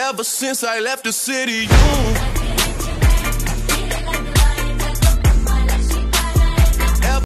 Ever since I left the city, you